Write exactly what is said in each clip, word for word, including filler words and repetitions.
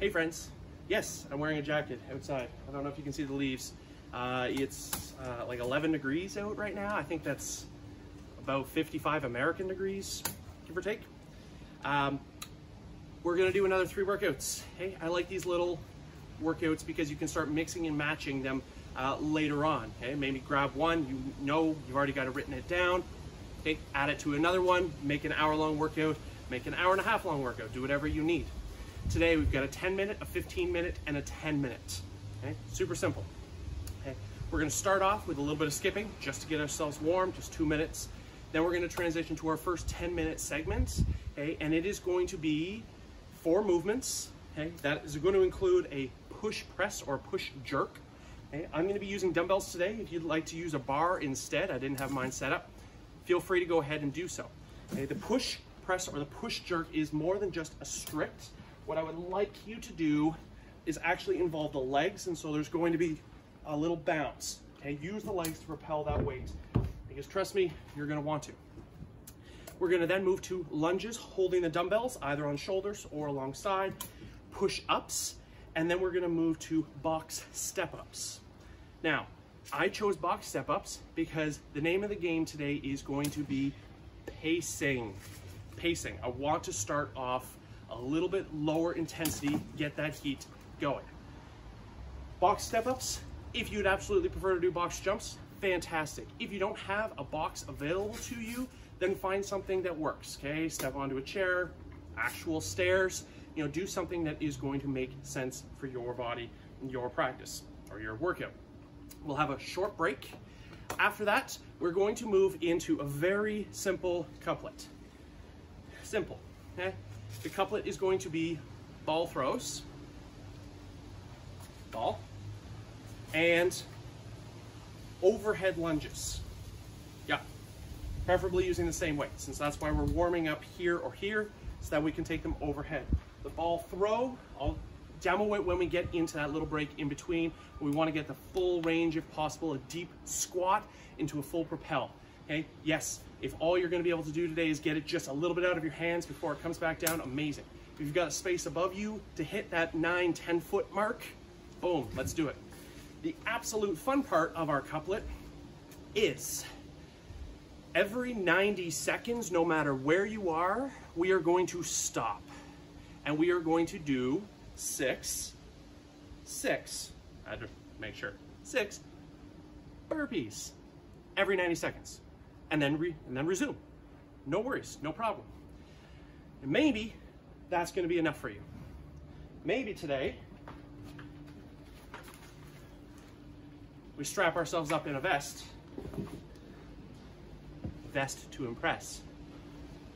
Hey friends, yes, I'm wearing a jacket outside. I don't know if you can see the leaves. Uh, it's uh, like eleven degrees out right now. I think that's about fifty-five American degrees, give or take. Um, we're gonna do another three workouts. Hey, I like these little workouts because you can start mixing and matching them uh, later on. Okay, maybe grab one, you know you've already got it written it down. Okay, add it to another one, make an hour long workout, make an hour and a half long workout, do whatever you need. Today we've got a ten minute, a fifteen minute, and a ten minute. Okay, super simple. Okay, we're going to start off with a little bit of skipping just to get ourselves warm, just two minutes. Then we're going to transition to our first ten minute segment. Okay, and it is going to be four movements. Okay, that is going to include a push press or push jerk. Okay, I'm going to be using dumbbells today. If you'd like to use a bar instead, I didn't have mine set up. Feel free to go ahead and do so. Okay, the push press or the push jerk is more than just a strict. What I would like you to do is actually involve the legs, and so there's going to be a little bounce. Okay, use the legs to propel that weight, because trust me, you're going to want to. We're going to then move to lunges, holding the dumbbells either on shoulders or alongside, push-ups, and then we're going to move to box step-ups. Now, I chose box step-ups because the name of the game today is going to be pacing. Pacing. I want to start off a little bit lower intensity, get that heat going. Box step-ups, if you'd absolutely prefer to do box jumps, fantastic. If you don't have a box available to you, then find something that works, okay? Step onto a chair, actual stairs, you know, do something that is going to make sense for your body and your practice or your workout. We'll have a short break. After that, we're going to move into a very simple couplet. Simple, okay? The couplet is going to be ball throws, ball, and overhead lunges. Yeah, preferably using the same weight, since that's why we're warming up here or here, so that we can take them overhead. The ball throw, I'll demo it when we get into that little break in between. We want to get the full range, if possible, a deep squat into a full propel. Okay, yes, if all you're going to be able to do today is get it just a little bit out of your hands before it comes back down, amazing. If you've got a space above you to hit that nine, ten foot mark, boom, let's do it. The absolute fun part of our couplet is every ninety seconds, no matter where you are, we are going to stop. And we are going to do six, six, I had to make sure, six burpees every ninety seconds. And then, re and then resume. No worries, no problem. And maybe that's gonna be enough for you. Maybe today, we strap ourselves up in a vest. Vest to impress.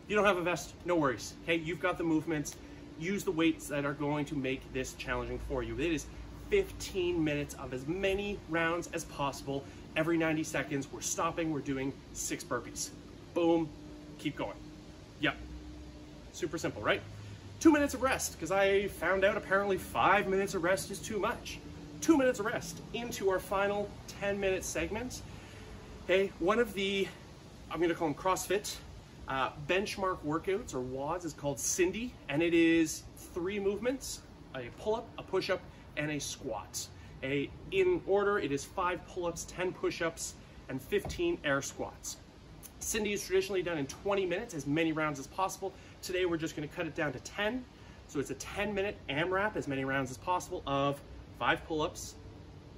If you don't have a vest, no worries. Okay, you've got the movements. Use the weights that are going to make this challenging for you. It is fifteen minutes of as many rounds as possible. Every ninety seconds, we're stopping, we're doing six burpees. Boom, keep going. Yep, super simple, right? Two minutes of rest, because I found out apparently five minutes of rest is too much. Two minutes of rest into our final ten minute segment. Okay, one of the, I'm gonna call them CrossFit, uh, benchmark workouts or W O Ds is called Cindy, and it is three movements, a pull-up, a push-up, and a squat. A, in order, it is five pull-ups, ten push-ups, and fifteen air squats. Cindy is traditionally done in twenty minutes, as many rounds as possible. Today, we're just gonna cut it down to ten. So it's a ten minute AMRAP, as many rounds as possible, of five pull-ups,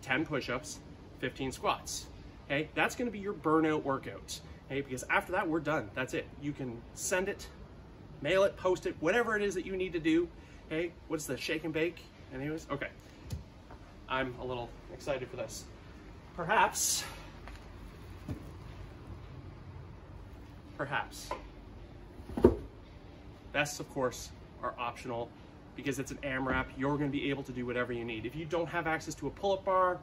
ten push-ups, fifteen squats. Okay, that's gonna be your burnout workout. Okay, because after that, we're done, that's it. You can send it, mail it, post it, whatever it is that you need to do. Okay, what's the shake and bake? Anyways, okay. I'm a little excited for this. Perhaps, perhaps, vests of course are optional because it's an AMRAP, you're gonna be able to do whatever you need. If you don't have access to a pull-up bar,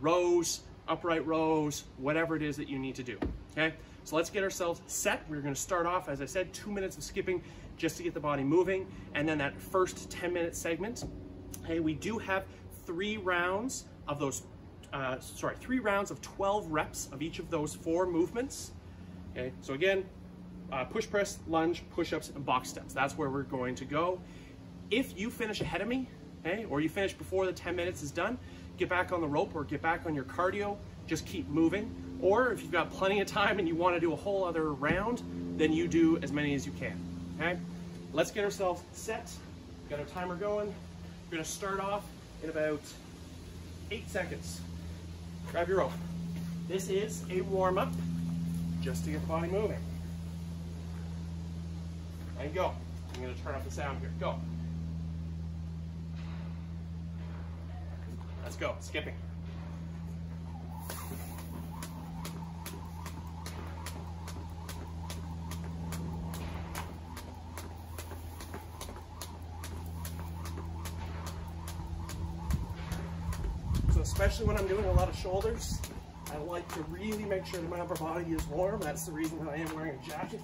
rows, upright rows, whatever it is that you need to do, okay? So let's get ourselves set. We're gonna start off, as I said, two minutes of skipping just to get the body moving. And then that first ten minute segment, hey, we do have three rounds of those, uh, sorry, three rounds of twelve reps of each of those four movements. Okay, so again, uh, push press, lunge, push-ups, and box steps. That's where we're going to go. If you finish ahead of me, okay? Or you finish before the ten minutes is done, get back on the rope or get back on your cardio, just keep moving. Or if you've got plenty of time and you want to do a whole other round, then you do as many as you can, okay? Let's get ourselves set. Got our timer going. We're gonna start off in about eight seconds. Grab your rope. This is a warm-up just to get the body moving. And go. I'm gonna turn off the sound here. Go. Let's go. Skipping. So especially when I'm doing a lot of shoulders, I like to really make sure that my upper body is warm. That's the reason that I am wearing a jacket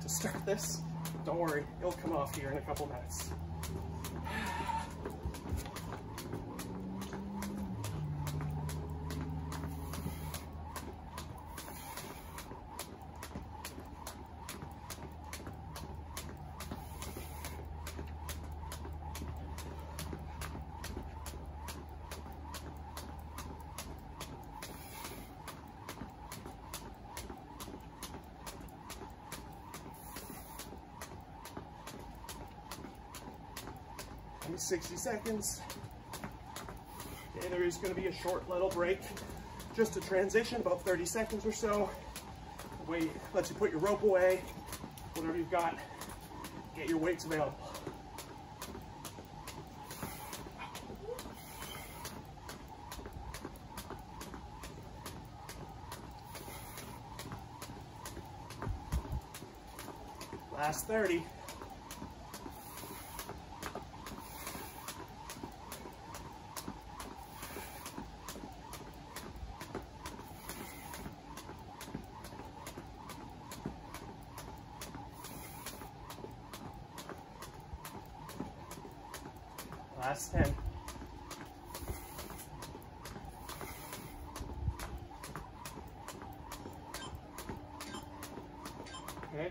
to start this. Don't worry, it'll come off here in a couple minutes. sixty seconds. Okay, there is going to be a short little break just to transition, about thirty seconds or so. Wait, lets you put your rope away, whatever you've got, get your weights available. Last thirty. Last ten. Okay.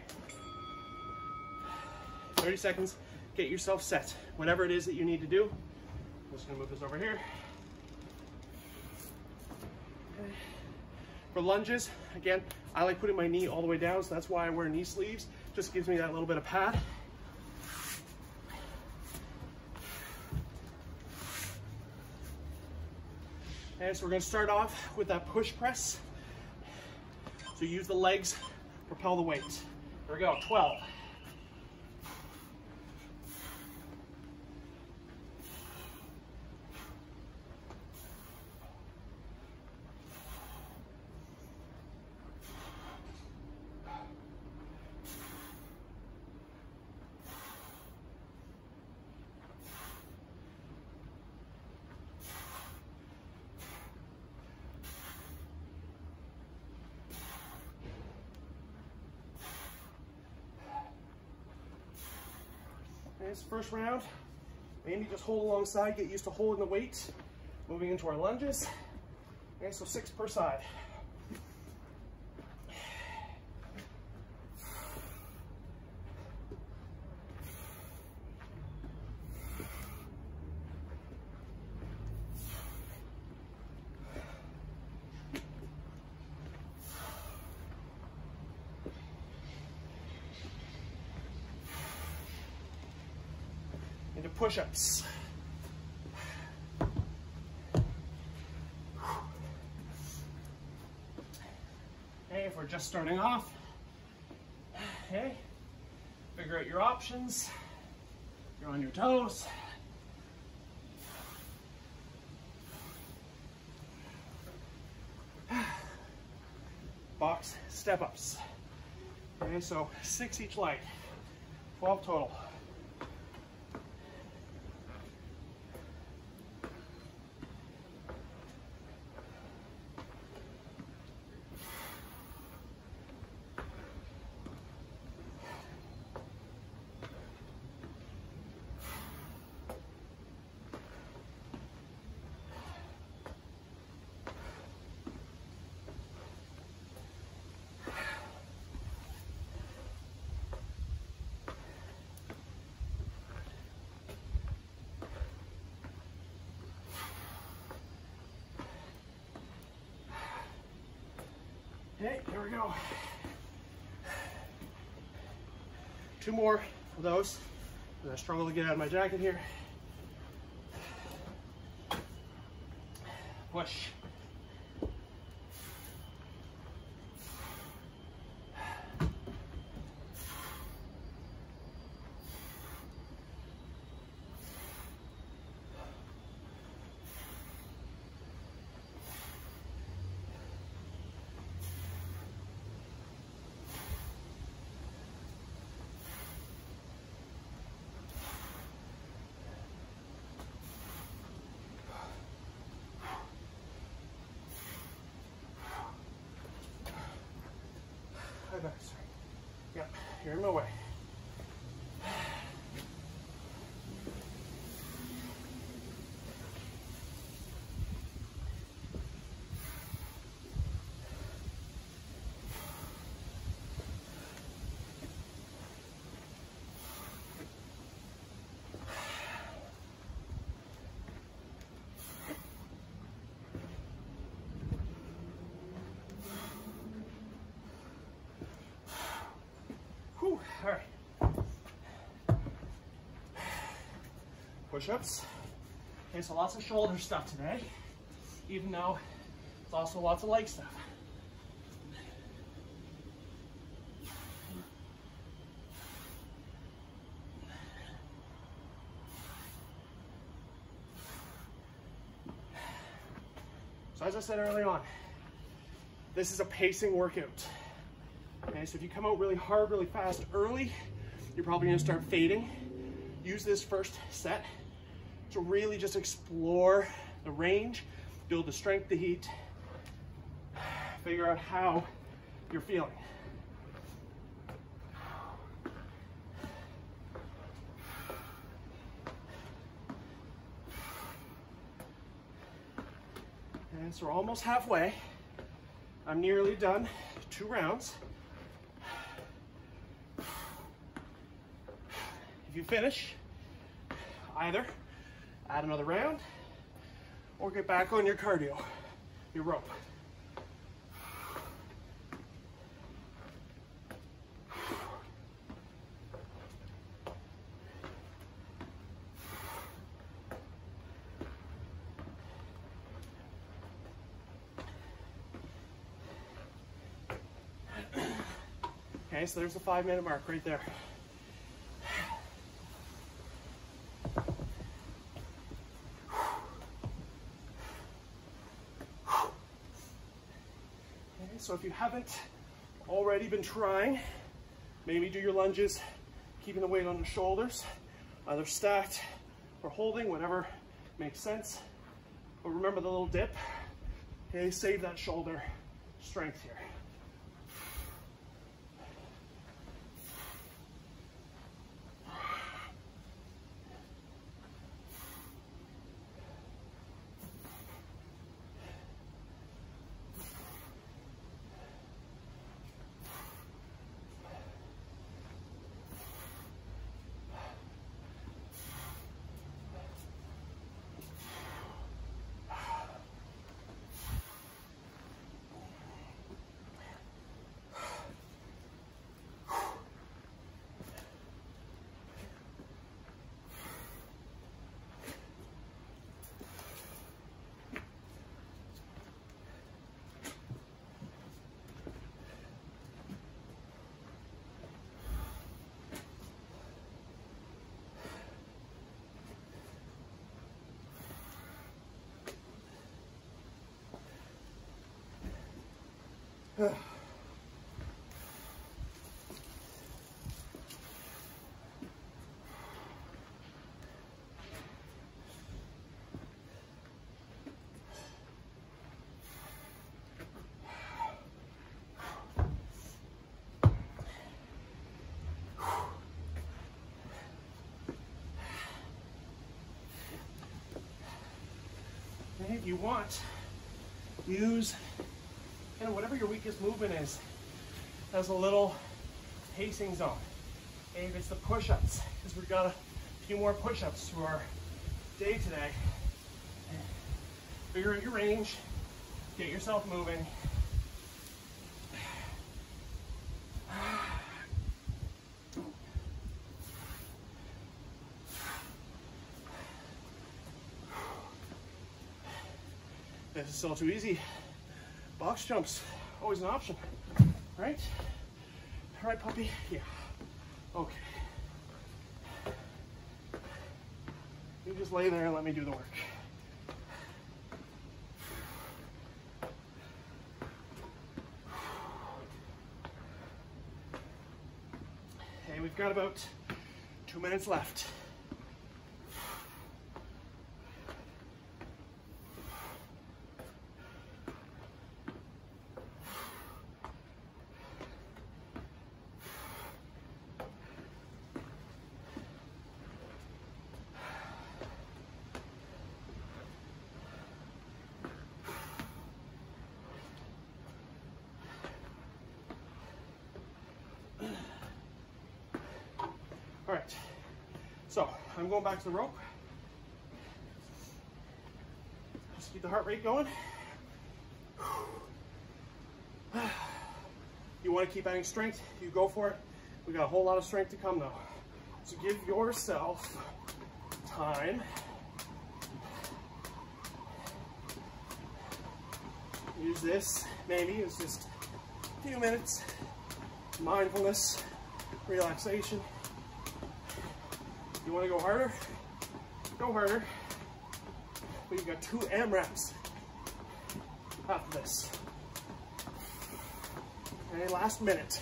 thirty seconds. Get yourself set. Whatever it is that you need to do. I'm just going to move this over here. Okay. For lunges, again, I like putting my knee all the way down, so that's why I wear knee sleeves. Just gives me that little bit of pad. Okay, so we're going to start off with that push press. So use the legs, propel the weight. Here we go, twelve. First round, maybe just hold alongside, get used to holding the weight, moving into our lunges. Okay, so six per side. Push-ups. Okay, if we're just starting off, okay, figure out your options. You're on your toes. Box step-ups. Okay, so six each leg, twelve total. Okay, here we go. Two more of those. I struggle to get out of my jacket here. Push. Yep, you're in my way. Push-ups. Okay, so lots of shoulder stuff today, even though it's also lots of leg stuff. So as I said early on, this is a pacing workout. Okay, so if you come out really hard, really fast early, you're probably gonna start fading. Use this first set to really just explore the range, build the strength, the heat, figure out how you're feeling. And so we're almost halfway. I'm nearly done, two rounds. If you finish, either add another round or get back on your cardio, your rope. Okay, so there's the five minute mark right there. So if you haven't already been trying, maybe do your lunges, keeping the weight on the shoulders, either stacked or holding, whatever makes sense. But remember the little dip, okay, save that shoulder strength here. Ugh. And if you want, use you know, whatever your weakest movement is, as a little pacing zone. And if it's the push-ups, because we've got a few more push-ups through our day today. Figure out your range, get yourself moving. This is all too easy. Box jumps, always an option, right? All right, puppy, yeah, okay. You just lay there and let me do the work. Okay, we've got about two minutes left. I'm going back to the rope. Let's keep the heart rate going. You want to keep adding strength, you go for it. We got a whole lot of strength to come though. So give yourself time. Use this, maybe it's just a few minutes. Mindfulness, relaxation. You want to go harder? Go harder. We've got two AMRAPs after this. And last minute.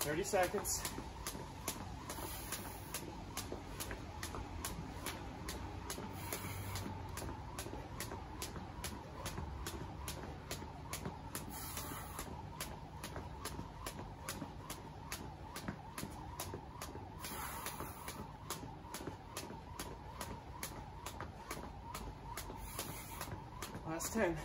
thirty seconds. Last ten.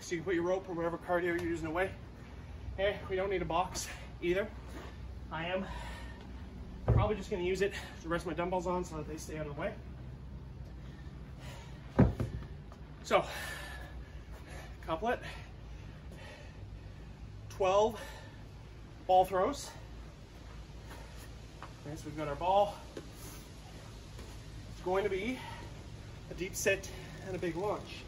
So you can put your rope or whatever cardio you're using away. Okay, we don't need a box either. I am probably just gonna use it to rest my dumbbells on so that they stay out of the way. So, couplet, twelve ball throws. Okay, so we've got our ball. It's going to be a deep sit and a big launch.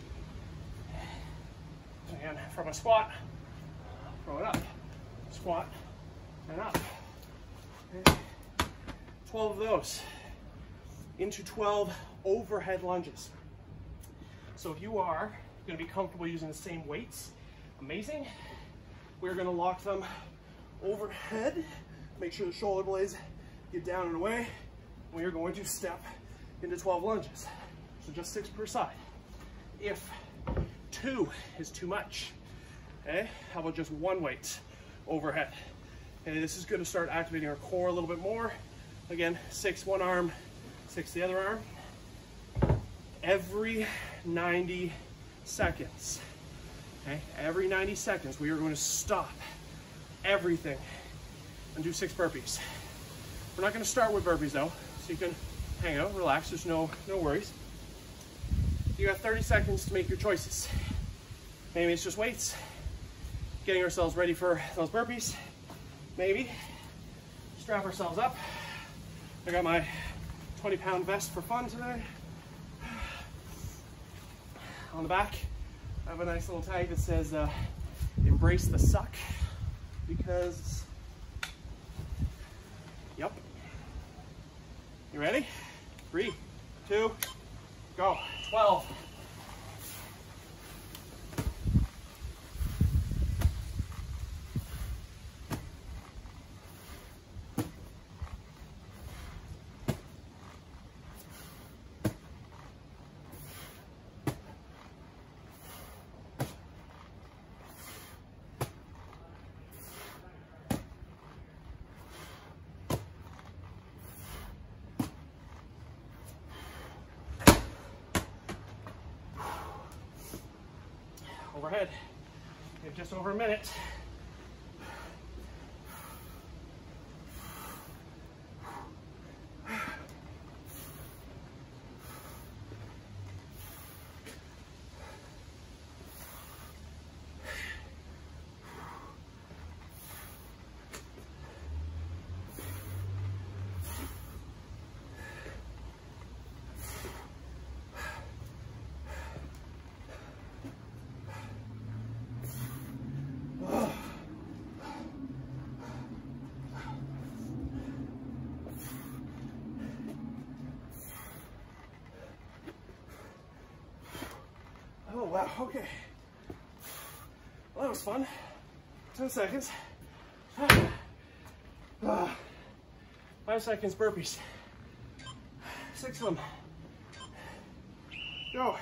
And from a squat, throw it up, squat, and up. Okay. twelve of those into twelve overhead lunges. So if you are going to be comfortable using the same weights, amazing. We're going to lock them overhead. Make sure the shoulder blades get down and away. We are going to step into twelve lunges. So just six per side. If two is too much, okay, how about just one weight overhead? And this is going to start activating our core a little bit more. Again, six one arm, six the other arm, every ninety seconds. Okay, every ninety seconds we are going to stop everything and do six burpees. We're not going to start with burpees though, so you can hang out, relax, there's no no worries. You got thirty seconds to make your choices. Maybe it's just weights, getting ourselves ready for those burpees. Maybe strap ourselves up. I got my twenty pound vest for fun today. On the back, I have a nice little tag that says, uh, embrace the suck, because, yep. You ready? Three, two, go. twelve. overhead. We have just over a minute. Wow, okay. Well, that was fun. Ten seconds. Uh, five seconds burpees. Six of them. Go.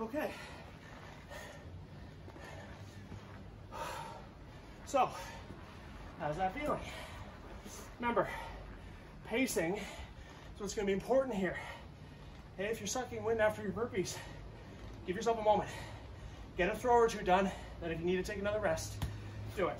Okay, so how's that feeling? Remember, pacing is what's going to be important here. And if you're sucking wind after your burpees, give yourself a moment. Get a throw or two done, then if you need to take another rest, do it.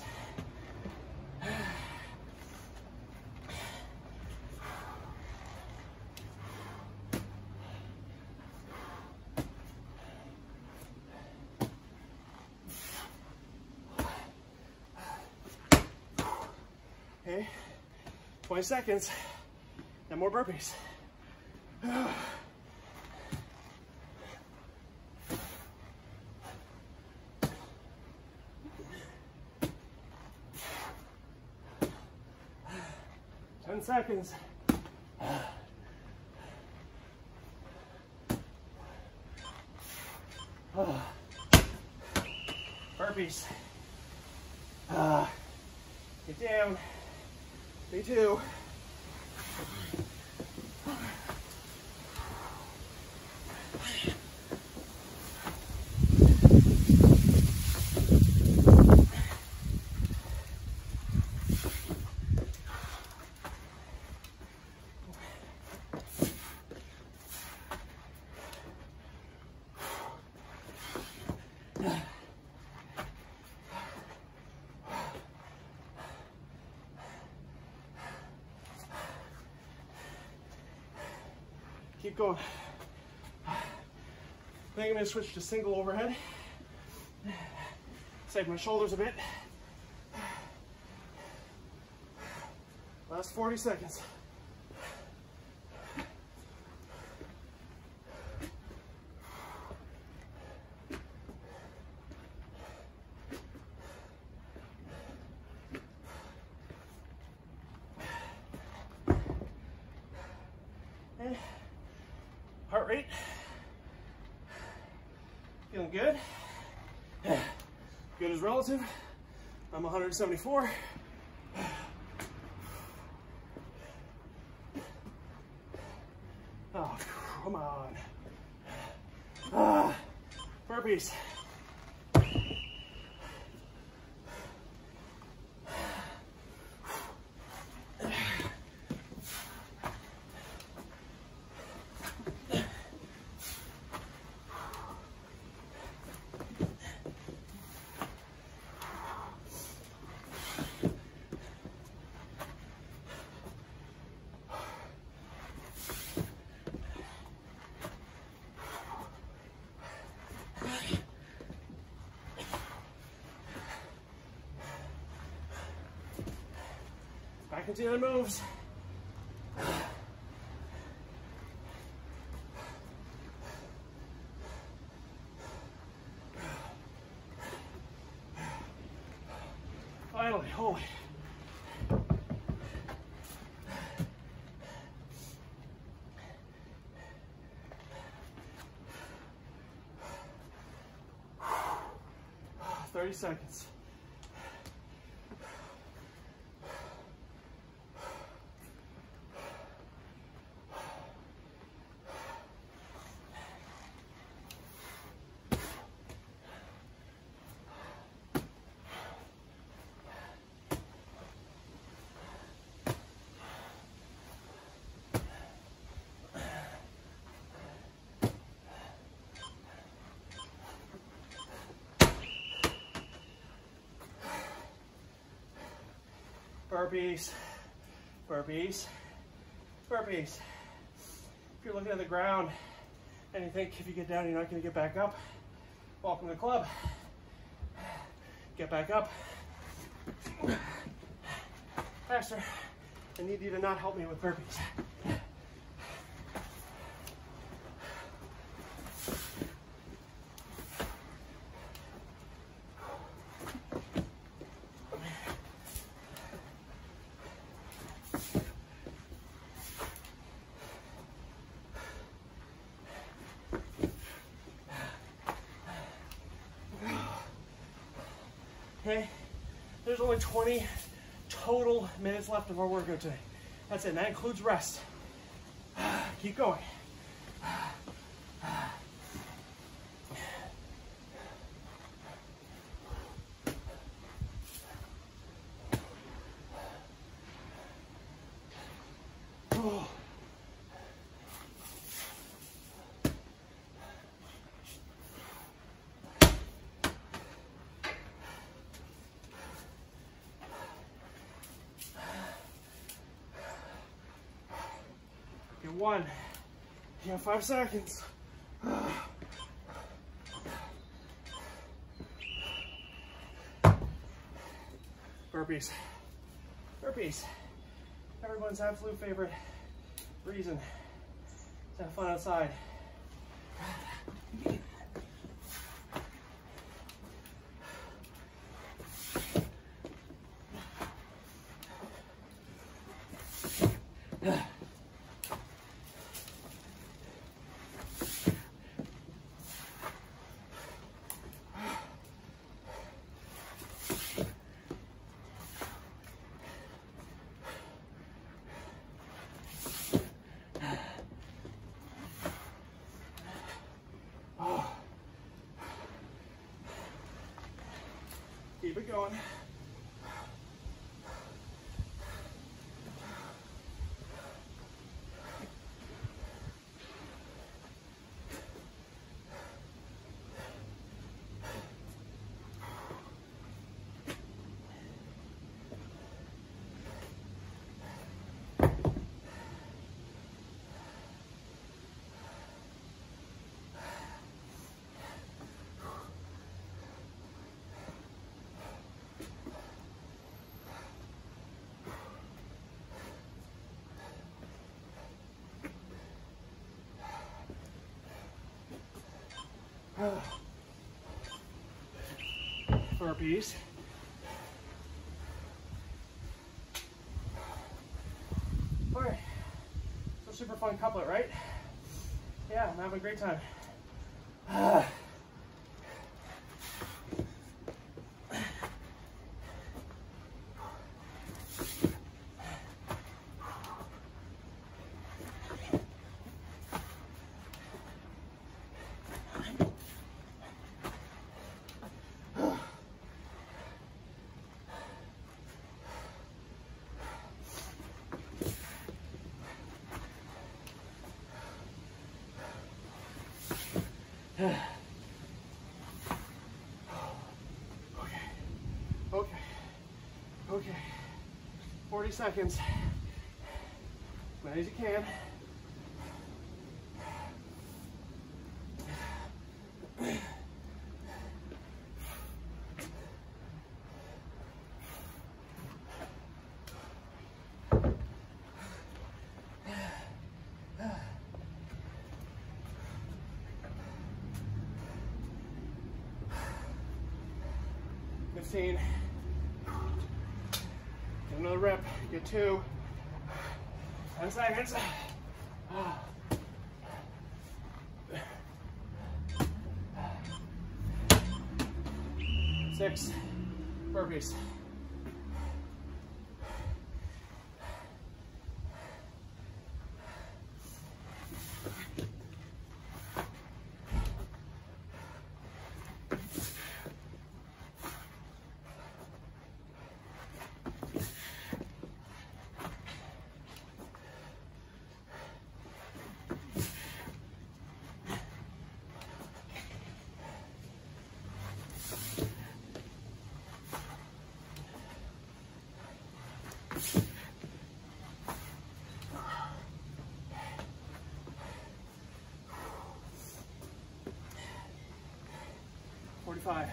Okay, twenty seconds, and more burpees. ten seconds. Burpees. Get down. Me too. Keep going. I think I'm going to switch to single overhead. Save my shoulders a bit. Last forty seconds. Heart rate, feeling good, good is relative. I'm one seventy-four. Oh, come on. Ah, burpees. Into the moves. Finally, holy. thirty seconds. burpees, burpees, burpees. If you're looking at the ground and you think if you get down you're not going to get back up, welcome to the club. Get back up. Baxter, I need you to not help me with burpees. Okay, there's only twenty total minutes left of our workout today. That's it, and that includes rest. Keep going. One, you have five seconds. Burpees, burpees. Everyone's absolute favorite reason to have fun outside. Keep it going. Burpees. All right, it's a super fun couplet, right? Yeah, I'm having a great time. Uh. Okay, okay, okay, forty seconds, as many as you can. Get another rep, get two, ten seconds. Ah. Six, burpees. five.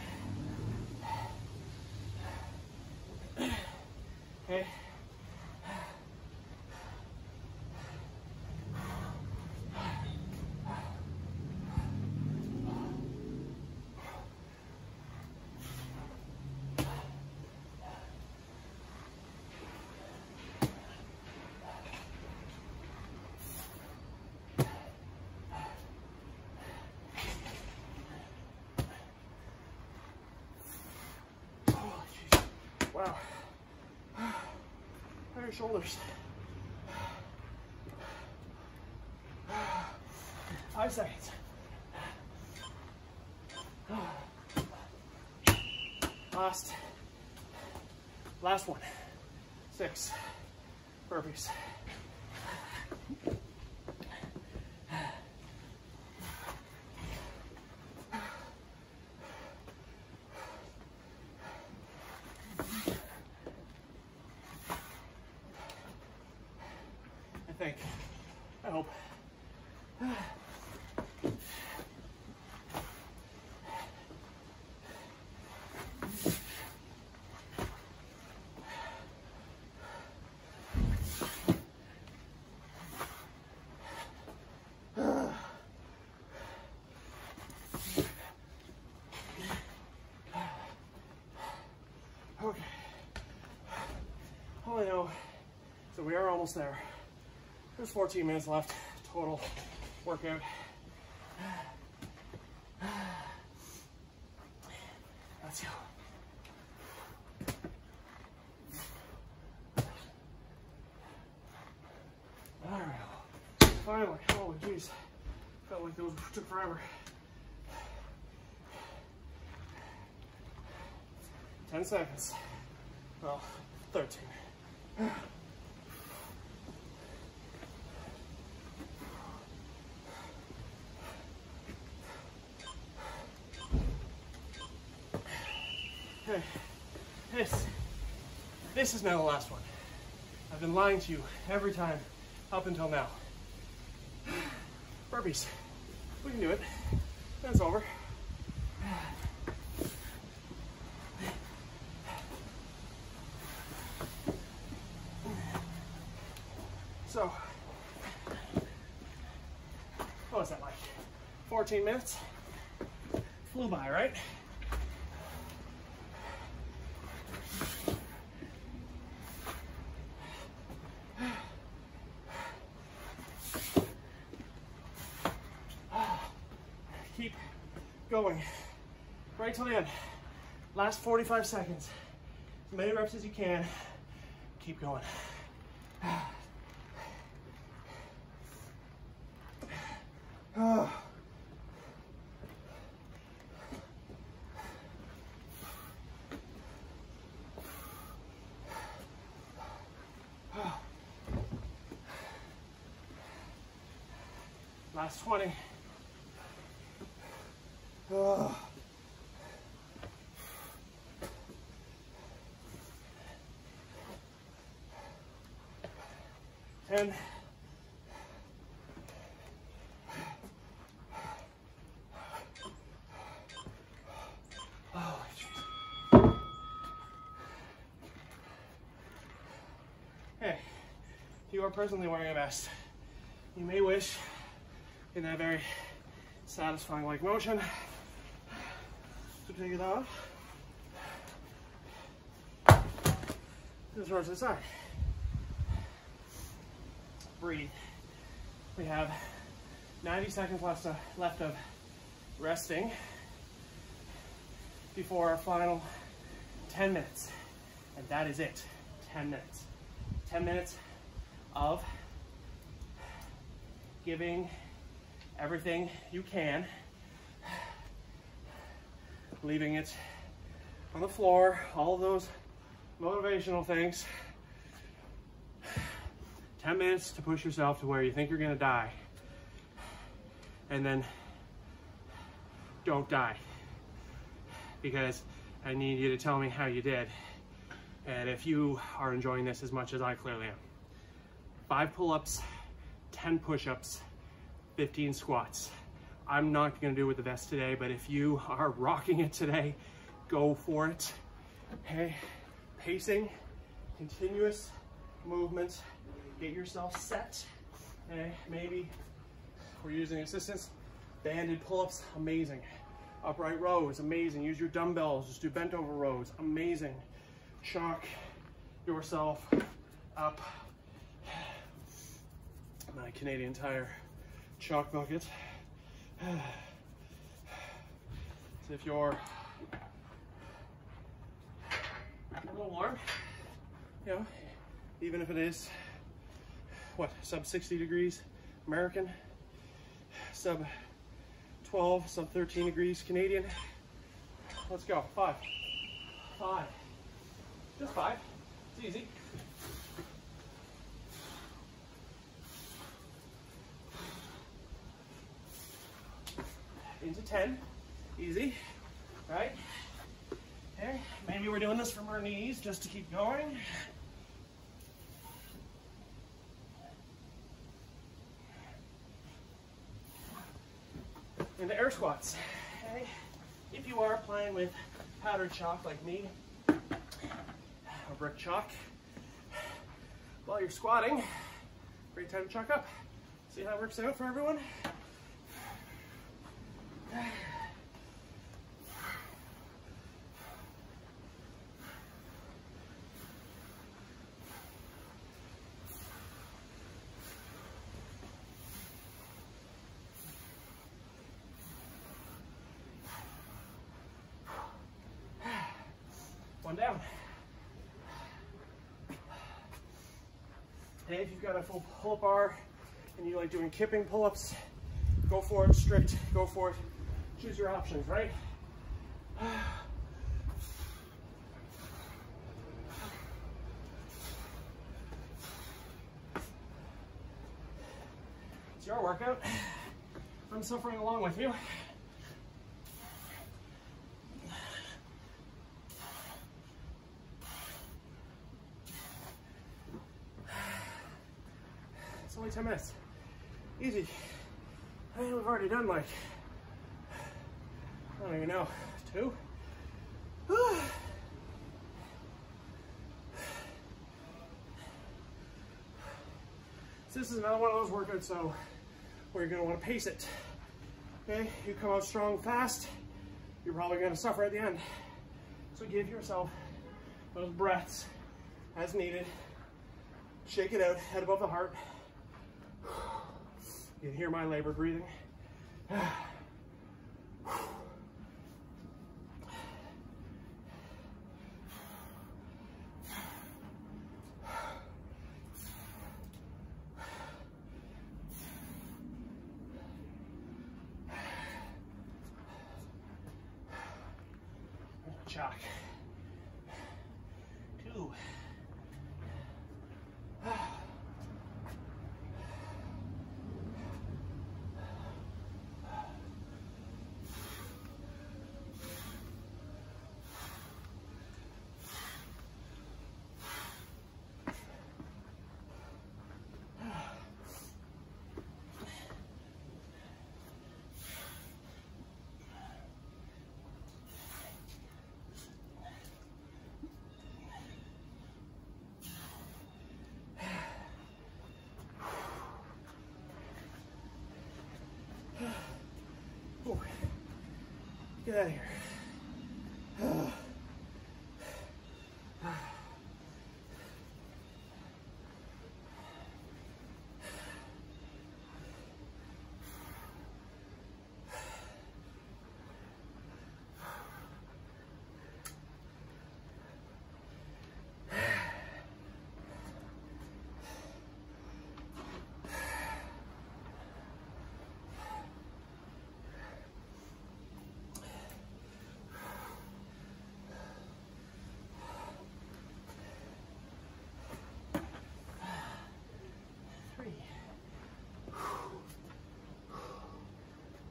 Okay. Wow, hurt your shoulders. Five seconds. Last, last one. Six burpees. I know, so we are almost there. There's fourteen minutes left total workout. Let's go. All right, finally. Oh geez, felt like those took forever. Ten seconds. Well, thirteen. All right. This, this is now the last one. I've been lying to you every time up until now. Burpees, we can do it. That's over. So, what was that like? fourteen minutes? Flew by, right? Keep going, right till the end. Last forty-five seconds. As many reps as you can, keep going. Oh. Oh. Last twenty. Oh. ten. You are personally wearing a vest. You may wish, in that very satisfying like motion, to take it off. Just towards the side. Breathe. We have ninety seconds left of, left of resting before our final ten minutes, and that is it. ten minutes. ten minutes. Of giving everything you can, leaving it on the floor, all of those motivational things. ten minutes to push yourself to where you think you're gonna die, and then don't die, because I need you to tell me how you did and if you are enjoying this as much as I clearly am. five pull-ups, ten push-ups, fifteen squats. I'm not gonna do it with the vest today, but if you are rocking it today, go for it. Okay, pacing, continuous movements. Get yourself set, okay? Maybe we're using assistance. Banded pull-ups, amazing. Upright rows, amazing. Use your dumbbells, just do bent over rows, amazing. Chalk yourself up. My Canadian Tire chalk bucket. So if you're a little warm, you know, even if it is, what, sub sixty degrees American, sub twelve, sub thirteen degrees Canadian. Let's go, five, five, just five, it's easy. Into ten, easy, right? Okay, maybe we're doing this from our knees just to keep going. Into air squats, okay? If you are playing with powdered chalk like me, or brick chalk, while you're squatting, great time to chalk up. See how it works out for everyone? One down. And if you've got a full pull-up bar and you like doing kipping pull-ups, go for it, strict, go for it. Choose your options, right? It's your workout. I'm suffering along with you. It's only ten minutes. Easy. I mean, we've already done like, I don't even know, two? Whew. So this is another one of those workouts, so where you're gonna wanna pace it, okay? You come out strong fast, you're probably gonna suffer at the end. So give yourself those breaths as needed. Shake it out, head above the heart. You can hear my labored breathing. Chalk. Two. Get out of here. Oh. Oh.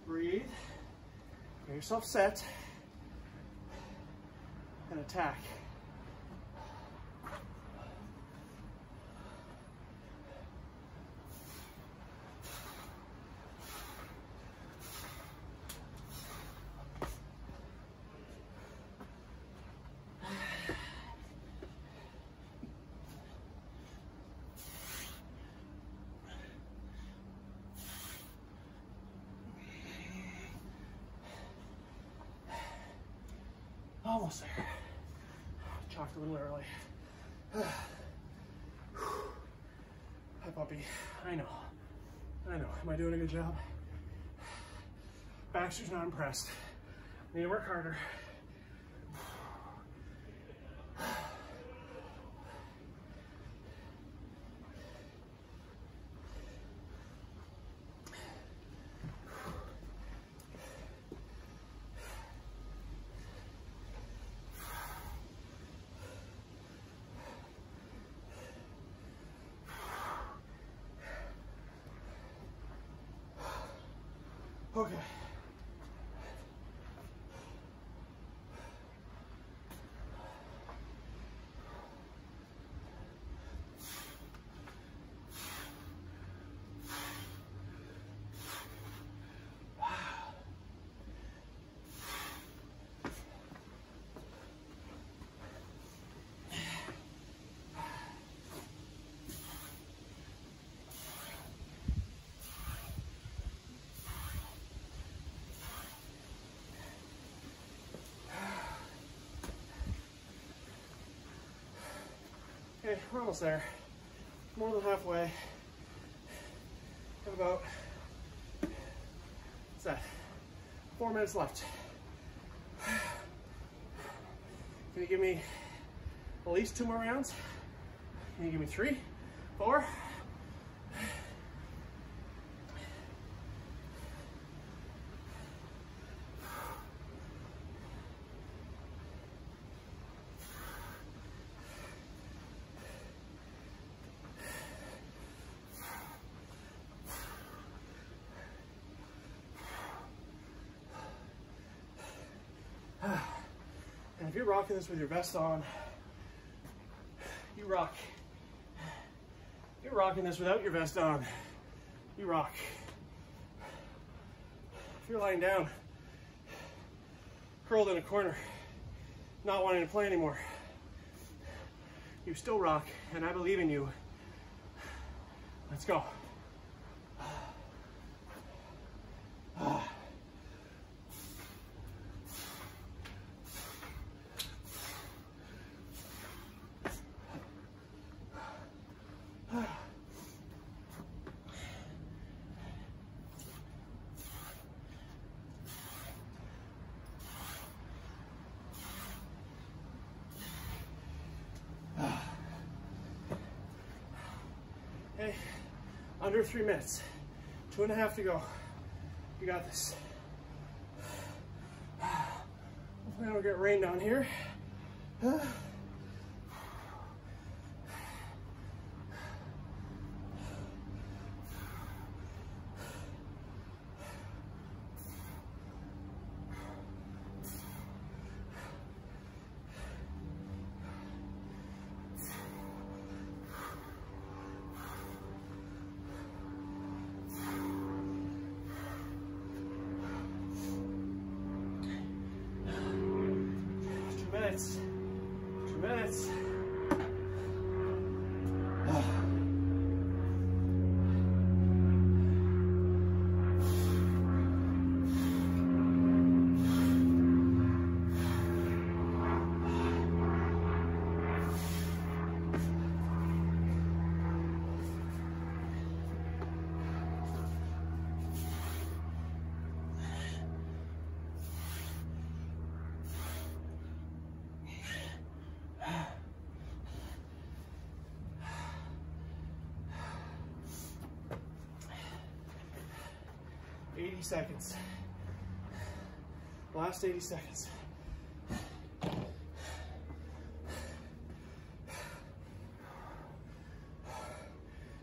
Breathe, get yourself set, and attack. Almost there. Chalked a little early. Hi, puppy. I know. I know. Am I doing a good job? Baxter's not impressed. Need to work harder. Okay. Okay, we're almost there. More than halfway. Have about, what's that? Four minutes left. Can you give me at least two more rounds? Can you give me three, four? If you're rocking this with your vest on, you rock. If you're rocking this without your vest on, you rock. If you're lying down, curled in a corner, not wanting to play anymore, you still rock, and I believe in you. Let's go. Okay, under three minutes, two and a half to go. You got this. Hopefully I don't get rain down here. Two minutes. eighty seconds. Last eighty seconds.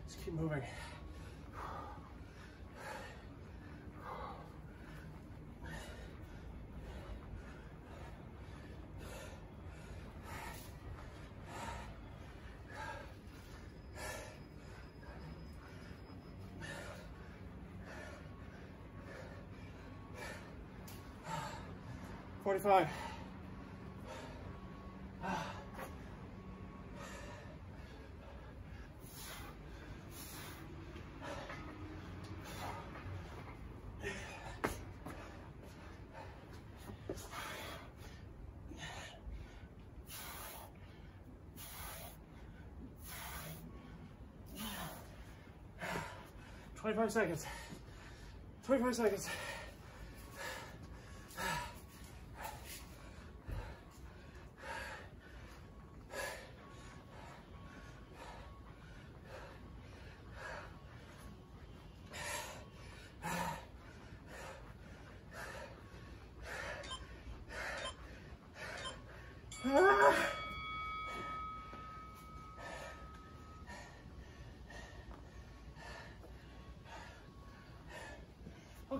Just keep moving. forty-five. twenty-five seconds. twenty-five seconds.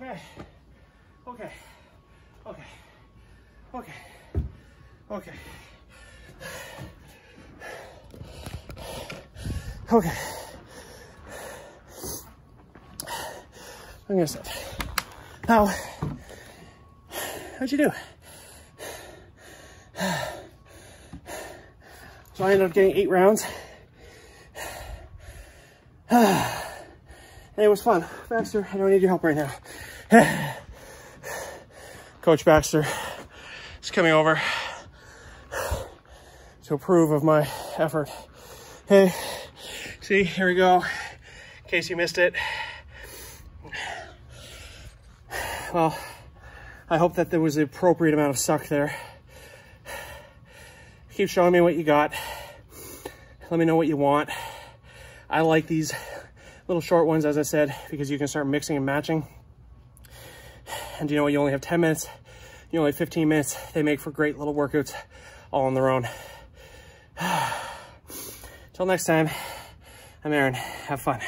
Okay, okay, okay, okay, okay, okay, I'm gonna stop. Now, how'd you do? So I ended up getting eight rounds, and it was fun. Baxter, I don't need your help right now. Coach Baxter is coming over to approve of my effort. Hey, see, here we go. In case you missed it. Well, I hope that there was the appropriate amount of suck there. Keep showing me what you got. Let me know what you want. I like these little short ones, as I said, because you can start mixing and matching. And you know, you only have ten minutes, you only have fifteen minutes. They make for great little workouts all on their own. Till next time, I'm Aaron. Have fun.